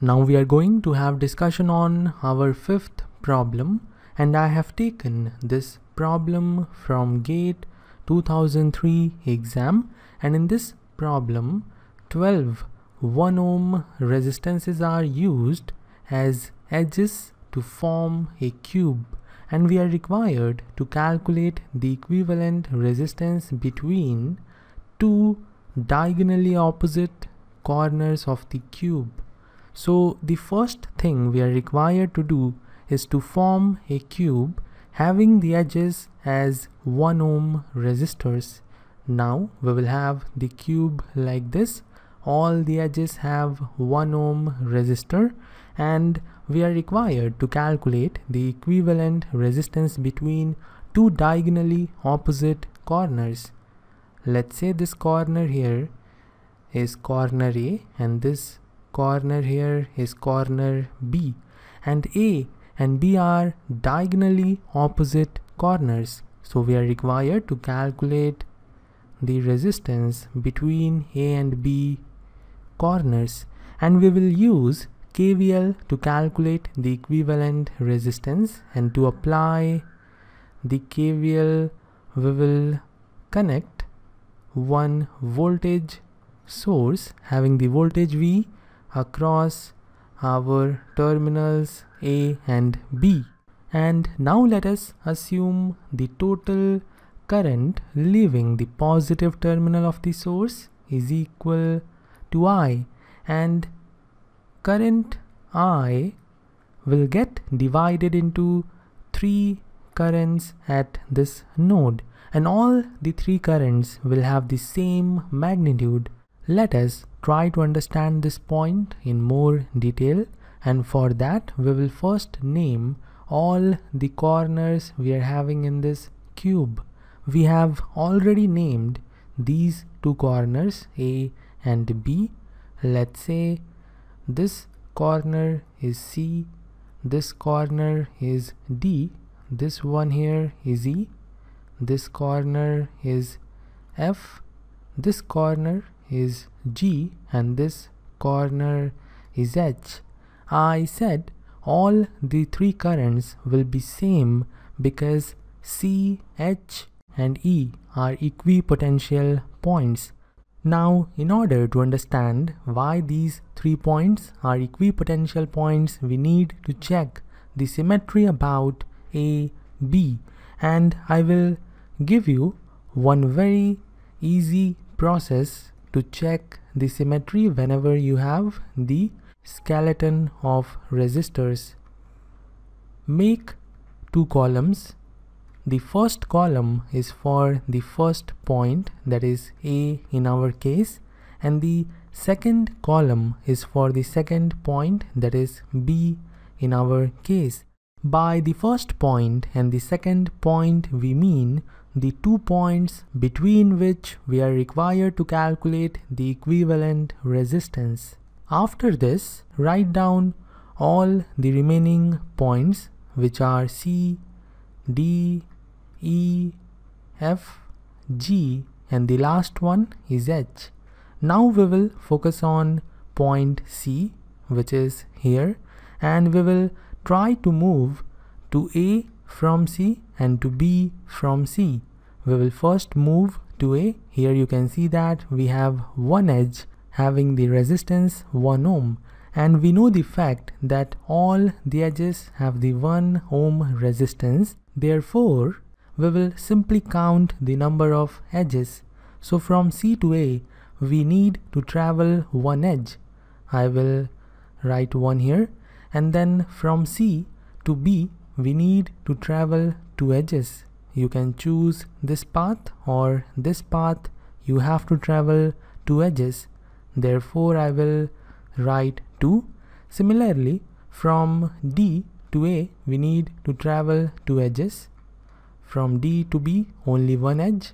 Now we are going to have discussion on our fifth problem, and I have taken this problem from GATE 2003 exam, and in this problem 12 1 ohm resistances are used as edges to form a cube, and we are required to calculate the equivalent resistance between two diagonally opposite corners of the cube. So the first thing we are required to do is to form a cube having the edges as 1 ohm resistors. Now we will have the cube like this. All the edges have 1 ohm resistor, and we are required to calculate the equivalent resistance between two diagonally opposite corners. Let's say this corner here is corner A, and this corner here is corner B, and A and B are diagonally opposite corners. So we are required to calculate the resistance between A and B corners, and we will use KVL to calculate the equivalent resistance, and to apply the KVL we will connect one voltage source having the voltage V across our terminals A and B. And now let us assume the total current leaving the positive terminal of the source is equal to I, and current I will get divided into three currents at this node, and all the three currents will have the same magnitude. Let us try to understand this point in more detail, and for that we will first name all the corners we are having in this cube. We have already named these two corners A and B. Let's say this corner is C, this corner is D, this one here is E, this corner is F, this corner is G, and this corner is H. I said all the three currents will be same because C, H and E are equipotential points. Now in order to understand why these three points are equipotential points, we need to check the symmetry about A, B, and I will give you one very easy process to check the symmetry whenever you have the skeleton of resistors. Make two columns. The first column is for the first point, that is A in our case, and the second column is for the second point, that is B in our case. By the first point and the second point we mean the 2 points between which we are required to calculate the equivalent resistance. After this, write down all the remaining points, which are C, D, E, F, G, and the last one is H. Now we will focus on point C, which is here, and we will try to move to A from C and to B from C. We will first move to A. Here you can see that we have one edge having the resistance 1 ohm, and we know the fact that all the edges have the 1 ohm resistance. Therefore, we will simply count the number of edges. So from C to A, we need to travel one edge. I will write one here, and then from C to B, we need to travel two edges. You can choose this path or this path. You have to travel two edges. Therefore, I will write 2. Similarly, from D to A, we need to travel two edges. From D to B, only one edge.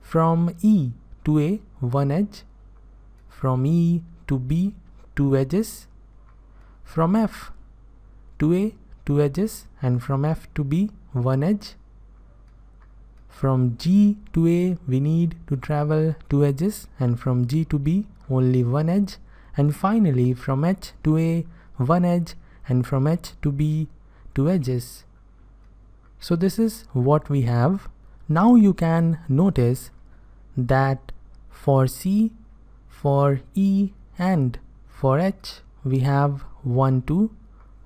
From E to A, one edge. From E to B, two edges. From F to A, two edges, and from F to B, one edge. From G to A, we need to travel two edges, and from G to B, only one edge, and finally from H to A, one edge, and from H to B, two edges. So this is what we have. Now you can notice that for C, for E and for H we have 1, 2,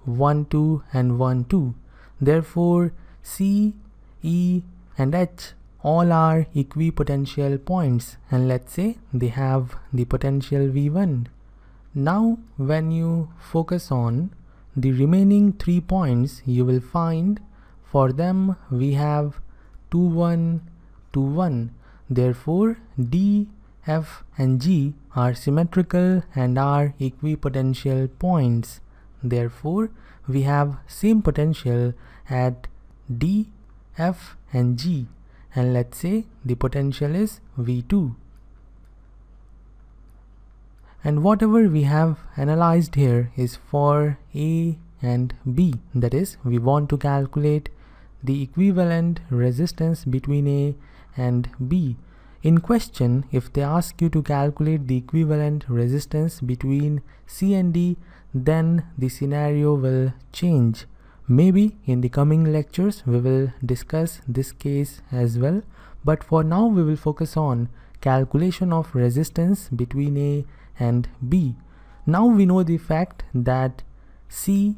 1, 2 and 1, 2. Therefore C, E and H all are equipotential points, and let's say they have the potential V1. Now when you focus on the remaining 3 points, you will find for them we have 2, 1, 2, 1. Therefore D, F and G are symmetrical and are equipotential points. Therefore we have same potential at D, F and G, and let's say the potential is V2. And whatever we have analyzed here is for A and B, that is, we want to calculate the equivalent resistance between A and B. In question, if they ask you to calculate the equivalent resistance between C and D, then the scenario will change. Maybe in the coming lectures we will discuss this case as well, but for now we will focus on calculation of resistance between A and B. Now we know the fact that C,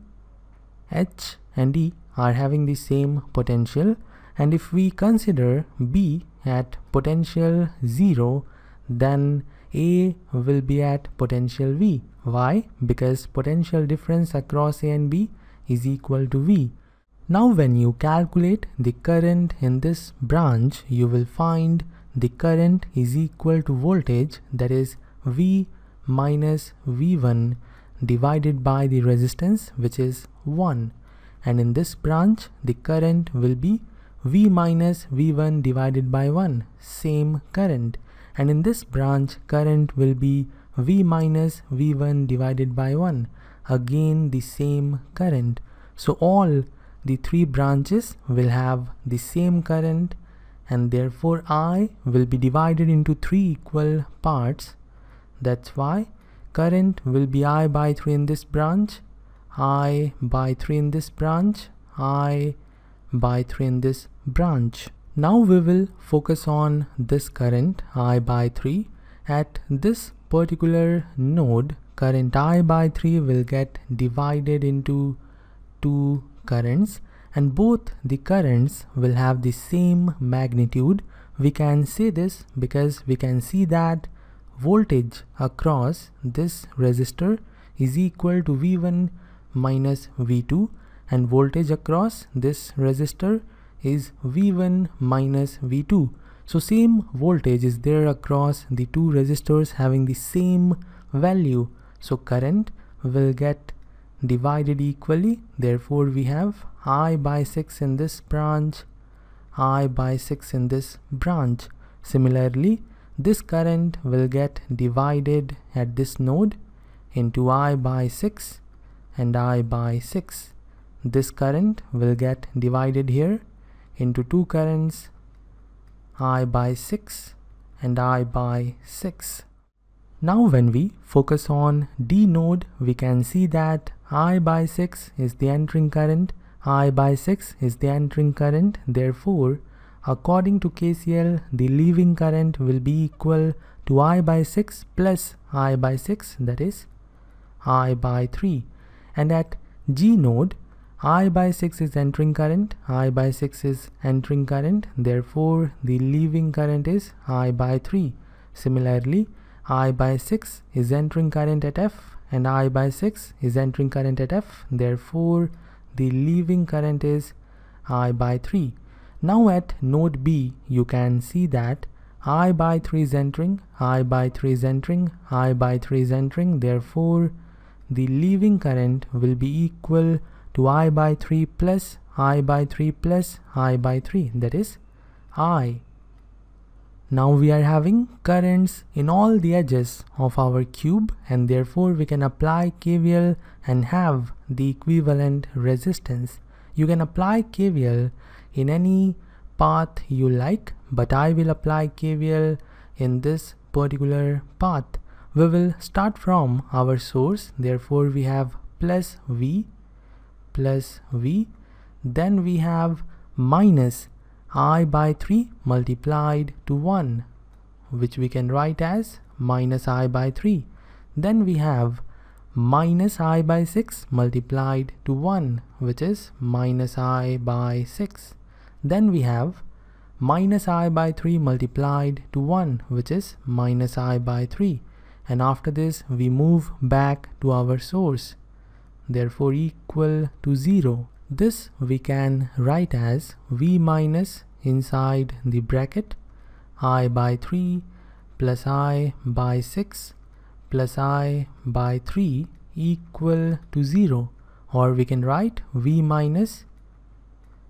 H and E are having the same potential, and if we consider B at potential 0, then A will be at potential V. Why? Because potential difference across A and B is equal to V. Now when you calculate the current in this branch, you will find the current is equal to voltage, that is V minus V1 divided by the resistance, which is 1. And in this branch the current will be V minus V1 divided by 1, same current. And in this branch current will be V minus V1 divided by 1, again the same current. So all the 3 branches will have the same current, and therefore I will be divided into 3 equal parts. That's why current will be I by 3 in this branch, I by 3 in this branch, I by 3 in this branch. Now we will focus on this current I by 3. At this particular node, current I by 3 will get divided into 2 currents, and both the currents will have the same magnitude. We can say this because we can see that voltage across this resistor is equal to V1 minus V2, and voltage across this resistor is V1 minus V2. So same voltage is there across the 2 resistors having the same value. So current will get divided equally. Therefore we have I by 6 in this branch, I by 6 in this branch. Similarly, this current will get divided at this node into I by 6 and I by 6. This current will get divided here into 2 currents, I by 6 and I by 6. Now when we focus on D node, we can see that I by 6 is the entering current, I by 6 is the entering current. Therefore according to KCL, the leaving current will be equal to I by 6 plus I by 6, that is I by 3. And at G node, I by 6 is entering current, I by 6 is entering current, therefore the leaving current is I by 3. Similarly, I by 6 is entering current at F and I by 6 is entering current at F, therefore the leaving current is I by 3. Now at node B, you can see that I by 3 is entering, I by 3 is entering, I by 3 is entering, therefore the leaving current will be equal to I by 3 plus I by 3 plus I by 3, that is I. Now we are having currents in all the edges of our cube, and therefore we can apply KVL and have the equivalent resistance. You can apply KVL in any path you like, but I will apply KVL in this particular path. We will start from our source, therefore we have plus v, then we have minus I by 3 multiplied to 1, which we can write as minus I by 3. Then we have minus I by 6 multiplied to 1, which is minus I by 6. Then we have minus I by 3 multiplied to 1, which is minus I by 3. And after this, we move back to our source, therefore equal to 0. This we can write as v minus inside the bracket I by 3 plus I by 6 plus I by 3 equal to 0, or we can write v minus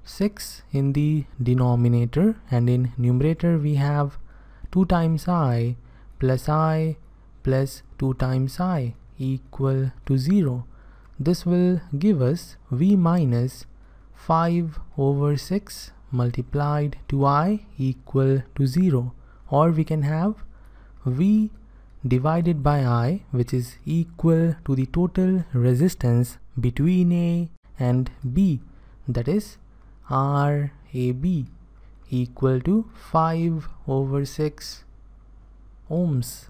6 in the denominator, and in numerator we have 2 times I plus 2 times I equal to 0. This will give us v minus 5 over 6 multiplied to I equal to 0, or we can have v divided by I, which is equal to the total resistance between A and B, that is RAB, equal to 5 over 6 ohms.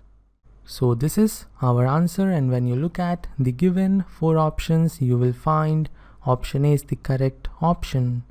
So this is our answer, and when you look at the given 4 options, you will find option A is the correct option.